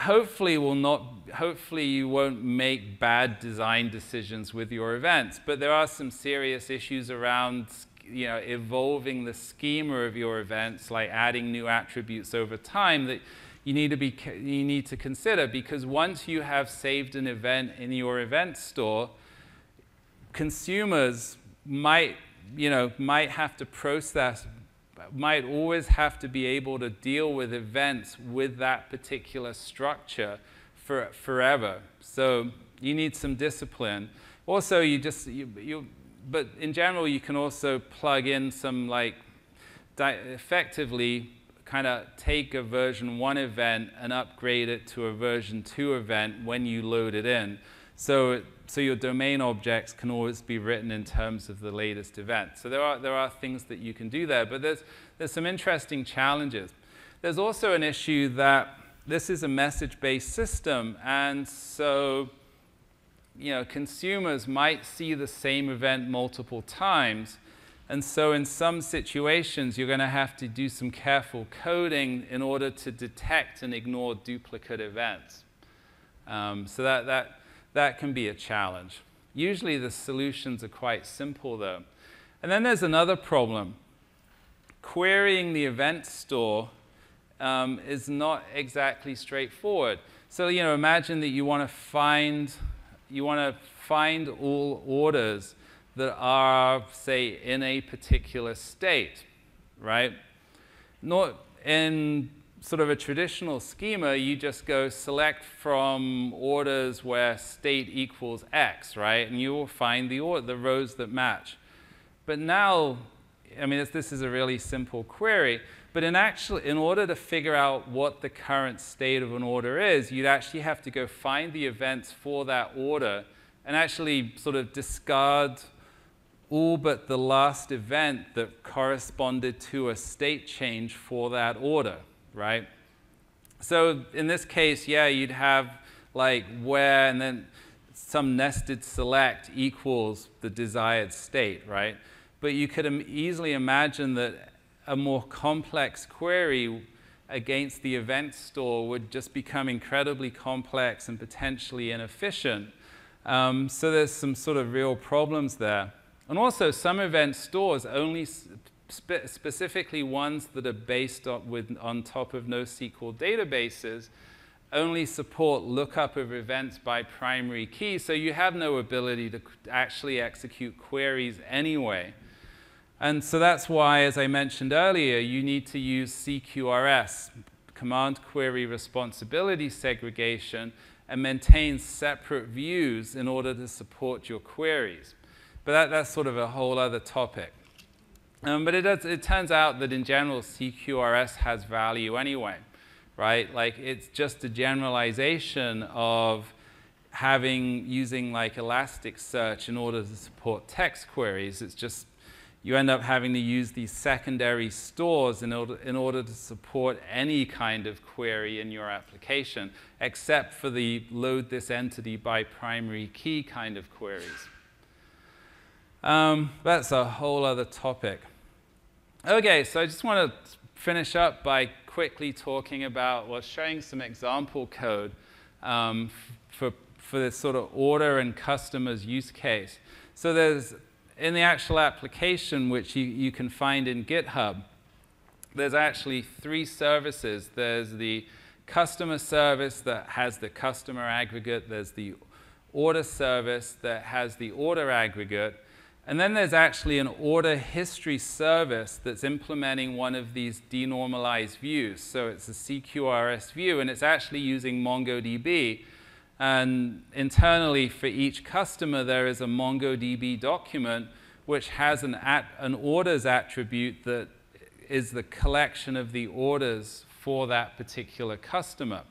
hopefully will not, hopefully you won't make bad design decisions with your events, but there are some serious issues around, you know, evolving the schema of your events, like adding new attributes over time that you need to consider, because once you have saved an event in your event store, consumers might might have to process, might always have to be able to deal with events with that particular structure for forever. So you need some discipline. Also, but in general, you can also plug in some, effectively kind of take a version 1 event and upgrade it to a version 2 event when you load it in. So your domain objects can always be written in terms of the latest event. So there are things that you can do there, but there's some interesting challenges. There's also an issue that this is a message-based system, and so consumers might see the same event multiple times. And so in some situations, you're going to have to do some careful coding in order to detect and ignore duplicate events. So that can be a challenge. Usually the solutions are quite simple, though. And then there's another problem. Querying the event store is not exactly straightforward. So imagine that you want to find all orders that are, say, in a particular state, right? Not in sort of a traditional schema, you just go select from orders where state equals X, right? And you will find the rows that match. But now, this is a really simple query, but in order to figure out what the current state of an order is, you'd actually have to go find the events for that order and actually sort of discard all but the last event that corresponded to a state change for that order, right? So in this case, yeah, you'd have where and then some nested select equals the desired state, right? But you could easily imagine that a more complex query against the event store would just become incredibly complex and potentially inefficient. So there's some sort of real problems there. And also, some event stores, only specifically ones that are based on top of NoSQL databases, only support lookup of events by primary key. So you have no ability to actually execute queries anyway. And so that's why, as I mentioned earlier, you need to use CQRS, command query responsibility segregation, and maintain separate views in order to support your queries. But that's sort of a whole other topic. But it turns out that in general, CQRS has value anyway, right? It's just a generalization of using Elasticsearch in order to support text queries. It's just you end up having to use these secondary stores in order to support any kind of query in your application, except for the load this entity by primary key kind of queries. That's a whole other topic. Okay, so I just want to finish up by quickly talking about, showing some example code for this sort of order and customers use case. So there's, in the actual application, which you can find in GitHub, there's actually 3 services. There's the customer service that has the customer aggregate. There's the order service that has the order aggregate. And then there's actually an order history service that's implementing one of these denormalized views. So it's a CQRS view, and it's actually using MongoDB. And internally for each customer, there is a MongoDB document which has an orders attribute that is the collection of the orders for that particular customer.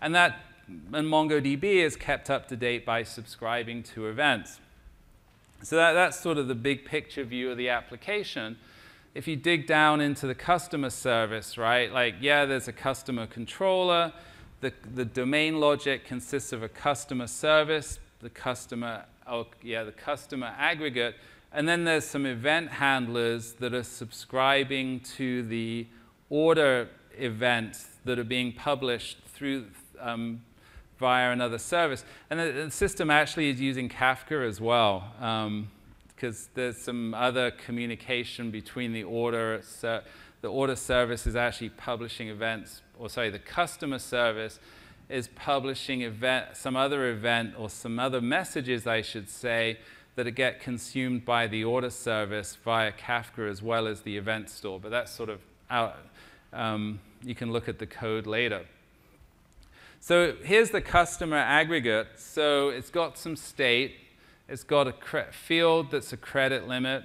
And MongoDB is kept up to date by subscribing to events. So that's sort of the big picture view of the application. If you dig down into the customer service, right, there's a customer controller. The domain logic consists of a customer service, the customer aggregate, and then there's some event handlers that are subscribing to the order events that are being published through via another service. And the system actually is using Kafka as well, because there's some other communication between the order. The order service is actually publishing events, the customer service is publishing some other messages, I should say, that get consumed by the order service via Kafka as well as the event store. But that's sort of out. You can look at the code later. So here's the customer aggregate. So it's got some state. It's got a field that's a credit limit.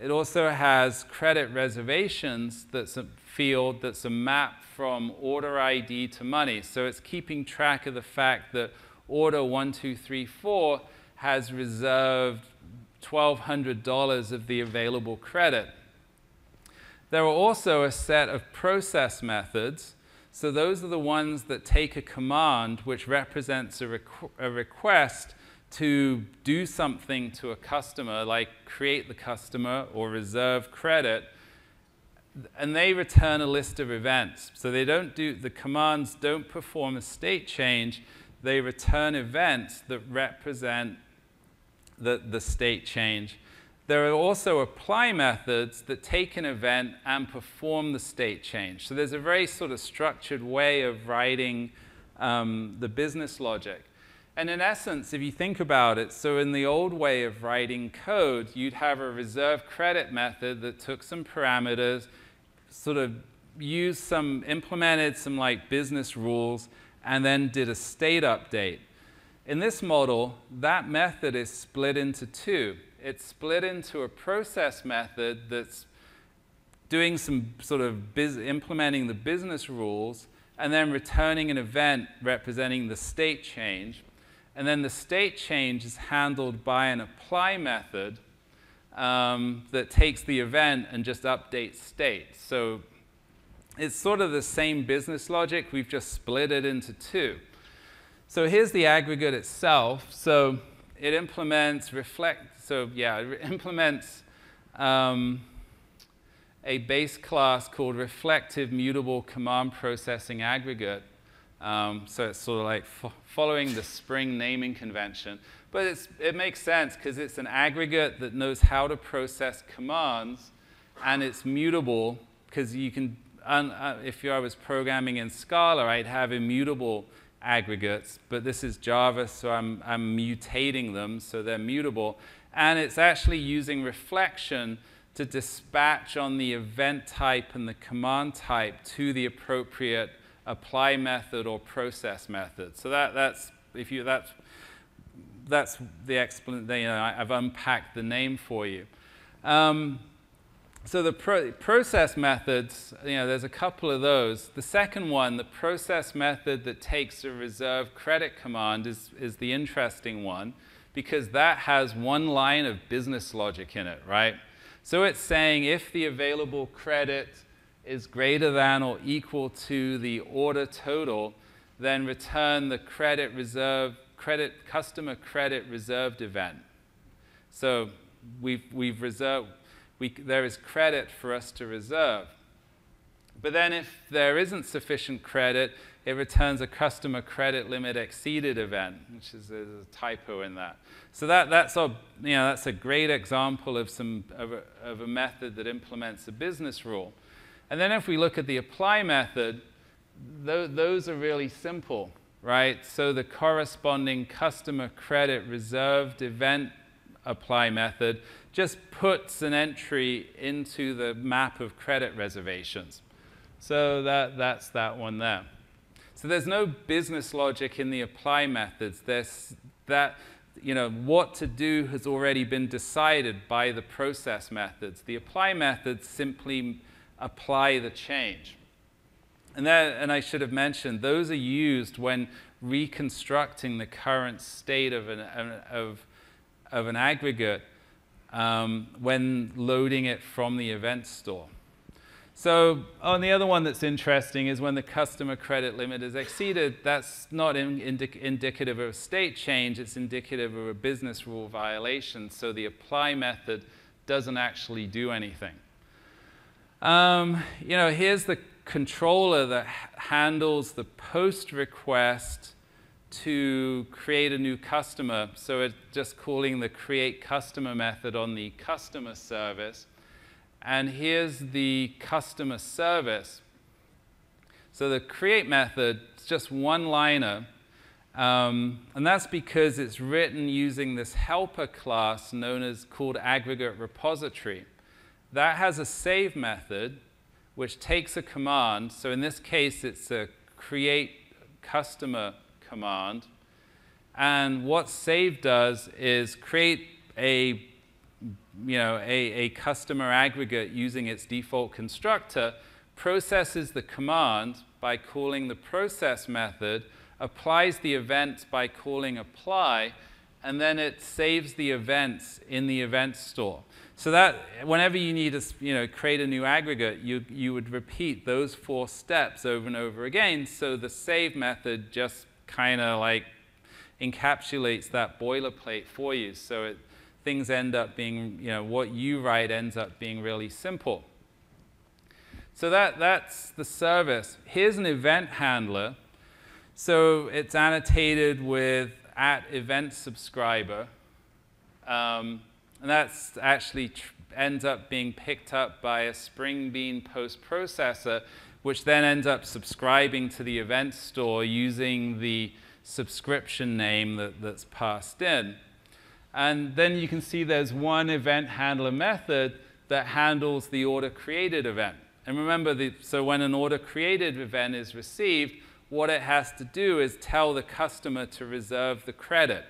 It also has credit reservations that's a field that's a map from order ID to money. So it's keeping track of the fact that order 1234 has reserved $1,200 of the available credit. There are also a set of process methods. So those are the ones that take a command which represents a request to do something to a customer, like create the customer or reserve credit, and they return a list of events. So they don't do, the commands don't perform a state change, they return events that represent the state change. There are also apply methods that take an event and perform the state change. So there's a very sort of structured way of writing the business logic. And in essence, if you think about it, so in the old way of writing code, you'd have a reserve credit method that took some parameters, sort of used some, implemented some like business rules, and then did a state update. In this model, that method is split into two. It's split into a process method that's doing some sort of implementing the business rules and then returning an event representing the state change. And then the state change is handled by an apply method that takes the event and just updates state. So it's sort of the same business logic. We've just split it into two. So here's the aggregate itself. So it implements a base class called reflective mutable command processing aggregate. So it's sort of like following the Spring naming convention. But it makes sense because it's an aggregate that knows how to process commands, and it's mutable because you can, if I was programming in Scala, I'd have immutable aggregates, but this is Java, so I'm mutating them, so they're mutable. And it's actually using reflection to dispatch on the event type and the command type to the appropriate apply method or process method. So that's the explanation. You know, I've unpacked the name for you. So the process methods, you know, there's a couple of those. The second one, the process method that takes a reserve credit command is the interesting one, because that has one line of business logic in it, right? So it's saying if the available credit is greater than or equal to the order total, then return the customer credit reserved event. So there is credit for us to reserve. But then if there isn't sufficient credit, it returns a customer credit limit exceeded event, which is a typo in that. So that's a great example of a method that implements a business rule. And then if we look at the apply method, those are really simple, right? So the corresponding customer credit reserved event apply method just puts an entry into the map of credit reservations. So that's that one there. So there's no business logic in the apply methods. You know, what to do has already been decided by the process methods. The apply methods simply apply the change. And I should have mentioned, those are used when reconstructing the current state of an aggregate when loading it from the event store. So the other one that's interesting is when the customer credit limit is exceeded, that's not indicative of a state change, it's indicative of a business rule violation, so the apply method doesn't actually do anything. You know, here's the controller that handles the post request to create a new customer. So it's just calling the create customer method on the customer service. And here's the customer service. So the create method is just one liner. And that's because it's written using this helper class called aggregate repository. That has a save method, which takes a command. So in this case, it's a create customer command. And what save does is create a customer aggregate using its default constructor, processes the command by calling the process method, applies the events by calling apply, and then it saves the events in the event store. So that whenever you need to create a new aggregate, you would repeat those four steps over and over again. So the save method just kind of like encapsulates that boilerplate for you. So things end up being, what you write ends up being really simple. So that's the service. Here's an event handler. So it's annotated with @event_subscriber. And that's actually ends up being picked up by a Spring Bean post-processor, which then ends up subscribing to the event store using the subscription name that's passed in. And then you can see there's one event handler method that handles the order created event. And remember, so when an order created event is received, what it has to do is tell the customer to reserve the credit.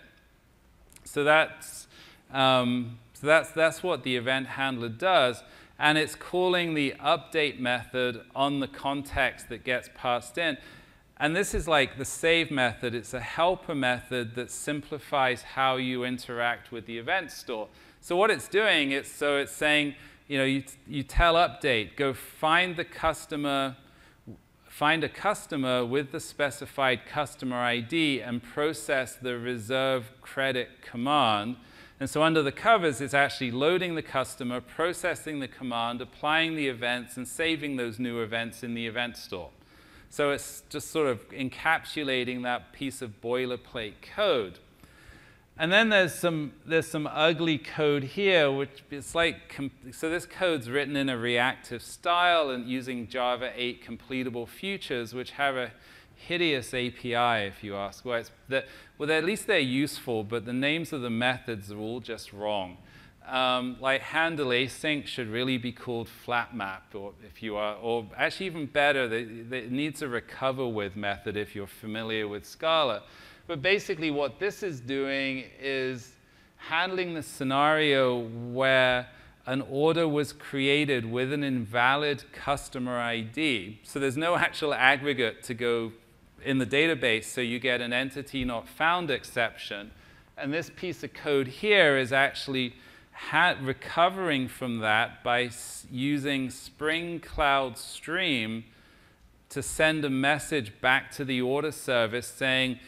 So that's what the event handler does. And it's calling the update method on the context that gets passed in. And this is like the save method. It's a helper method that simplifies how you interact with the event store. So what it's doing is, so it's saying, you tell update, go find a customer with the specified customer ID and process the reserve credit command. And so under the covers, it's actually loading the customer, processing the command, applying the events, and saving those new events in the event store. So it's just sort of encapsulating that piece of boilerplate code. And then there's some ugly code here, which is like, so this code's written in a reactive style and using Java 8 completable futures, which have a hideous API, if you ask why. Well, at least they're useful, but the names of the methods are all just wrong. Like handle async should really be called flat map, or actually even better, it needs a recover with method if you're familiar with Scala. But basically what this is doing is handling the scenario where an order was created with an invalid customer ID. So there's no actual aggregate to go in the database, so you get an entity not found exception. And this piece of code here is actually recovering from that by using Spring Cloud Stream to send a message back to the order service saying,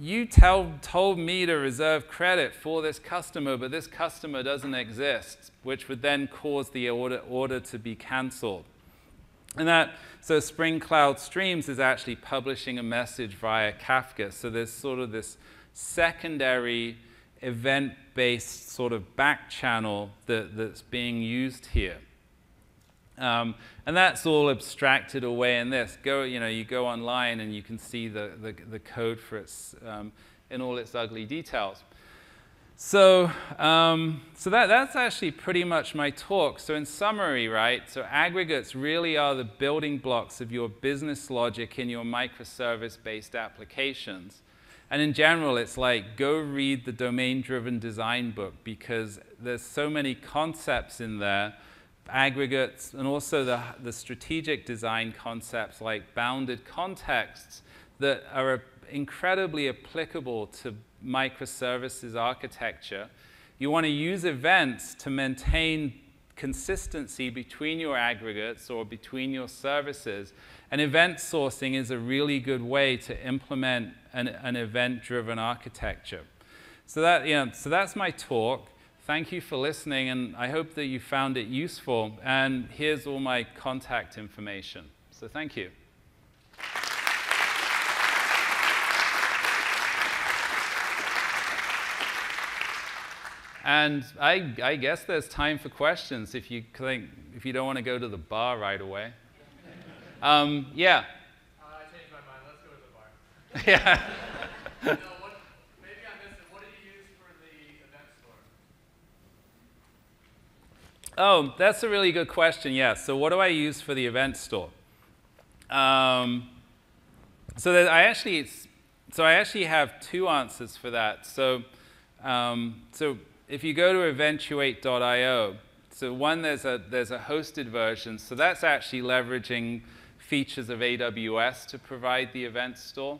you told me to reserve credit for this customer, but this customer doesn't exist, which would then cause the order to be canceled. And so Spring Cloud Streams is actually publishing a message via Kafka. So there's sort of this secondary event-based sort of back channel that's being used here. And that's all abstracted away in this. You go online and you can see the code for its, in all its ugly details. So, that's actually pretty much my talk. So in summary, so aggregates really are the building blocks of your business logic in your microservice-based applications. And in general, it's like, go read the Domain Driven Design book, because there's so many concepts in there. Aggregates, and also the strategic design concepts like bounded contexts that are incredibly applicable to microservices architecture. You want to use events to maintain consistency between your aggregates or between your services. And event sourcing is a really good way to implement an event-driven architecture. So so that's my talk. Thank you for listening, and I hope that you found it useful. And here's all my contact information. So thank you. And I guess there's time for questions if you don't want to go to the bar right away. Yeah. I changed my mind. Let's go to the bar. Yeah. Maybe I missed it. What did you use for the event store? Oh, that's a really good question, yes. So what do I use for the event store? So I actually have two answers for that. So, if you go to eventuate.io, so one, there's a hosted version. So that's actually leveraging features of AWS to provide the event store.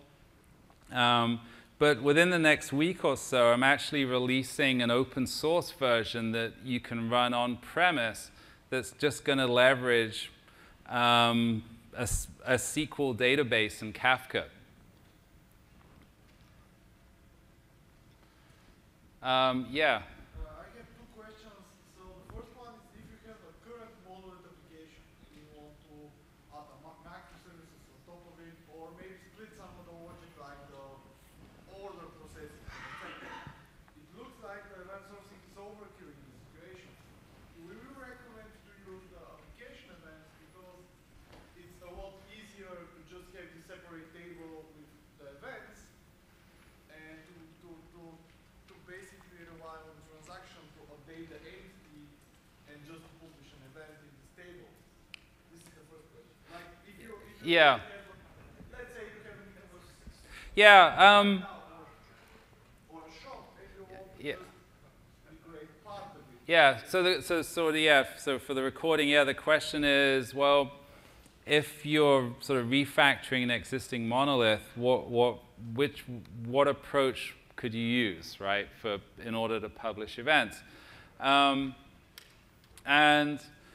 But within the next week or so, I'm actually releasing an open source version that you can run on-premise that's just going to leverage a SQL database in Kafka. Yeah. I have two questions. So the first one is, if you have a current monolith application and you want to add a microservices on top of it, or maybe split some of the logic like the order processing, it looks like the event sourcing is overkill in this situation. We will recommend to use the application events because it's a lot easier to just have the separate table with the events and to basically rely on the transaction to update the entity and just publish an event in this table. This is the first question. Like, if you yeah. Let's say you have a yeah. Or a shop, if you want to just recreate part of it. Yeah. So for the recording, yeah, the question is, well, if you're sort of refactoring an existing monolith, what approach could you use, right, in order to publish events? And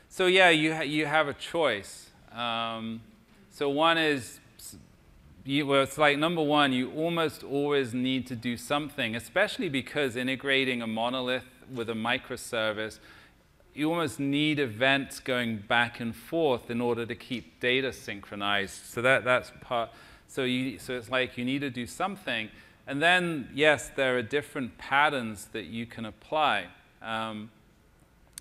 so, yeah, you have a choice. So one is, it's like number one, you almost always need to do something, especially because integrating a monolith with a microservice, you almost need events going back and forth in order to keep data synchronized. So that's part. So it's like you need to do something. And then, yes, there are different patterns that you can apply. And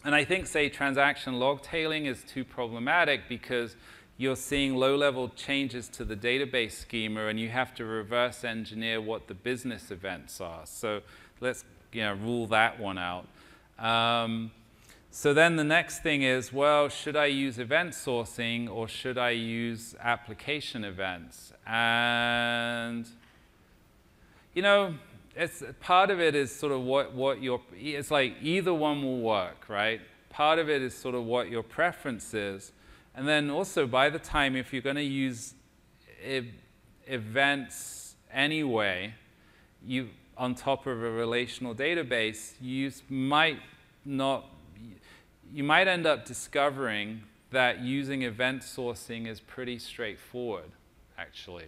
I think, say, transaction log tailing is too problematic because you're seeing low-level changes to the database schema, and you have to reverse engineer what the business events are. So let's rule that one out. So then the next thing is, well, should I use event sourcing or should I use application events? And it's part of it is sort of it's like either one will work, right? Part of it is sort of what your preference is. And then also by the time, if you're going to use events anyway, on top of a relational database, you might end up discovering that using event sourcing is pretty straightforward, actually.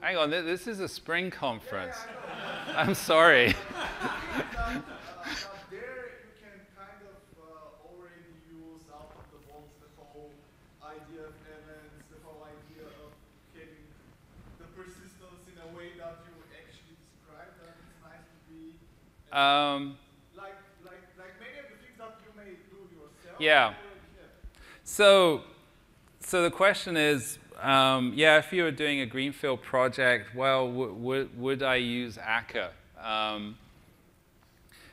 Hang on, this is a Spring conference. Yeah, I'm sorry. There you can kind of already use out of the box the whole idea of events, the whole idea of having the persistence in a way that you actually describe. That it's nice to be. Like many of the things that you may do yourself. Yeah. So the question is. If you were doing a greenfield project, well, would I use Akka?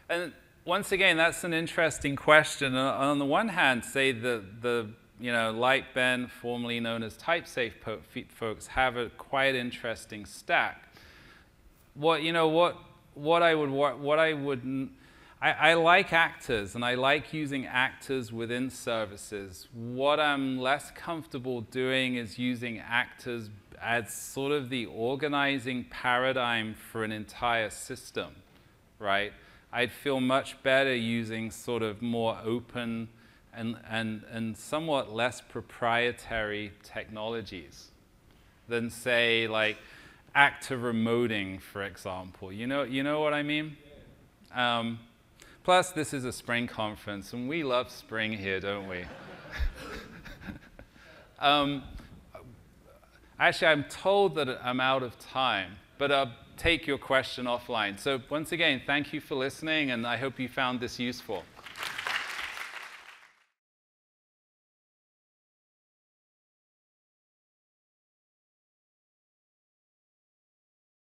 And once again, that's an interesting question. On the one hand, say the Lightbend, formerly known as TypeSafe folks, have a quite interesting stack. I like actors, and I like using actors within services. What I'm less comfortable doing is using actors as sort of the organizing paradigm for an entire system, right? I'd feel much better using sort of more open and somewhat less proprietary technologies than, say, like actor remoting, for example. You know what I mean? Plus, this is a Spring conference, and we love Spring here, don't we? Actually, I'm told that I'm out of time, but I'll take your question offline. So once again, thank you for listening, and I hope you found this useful.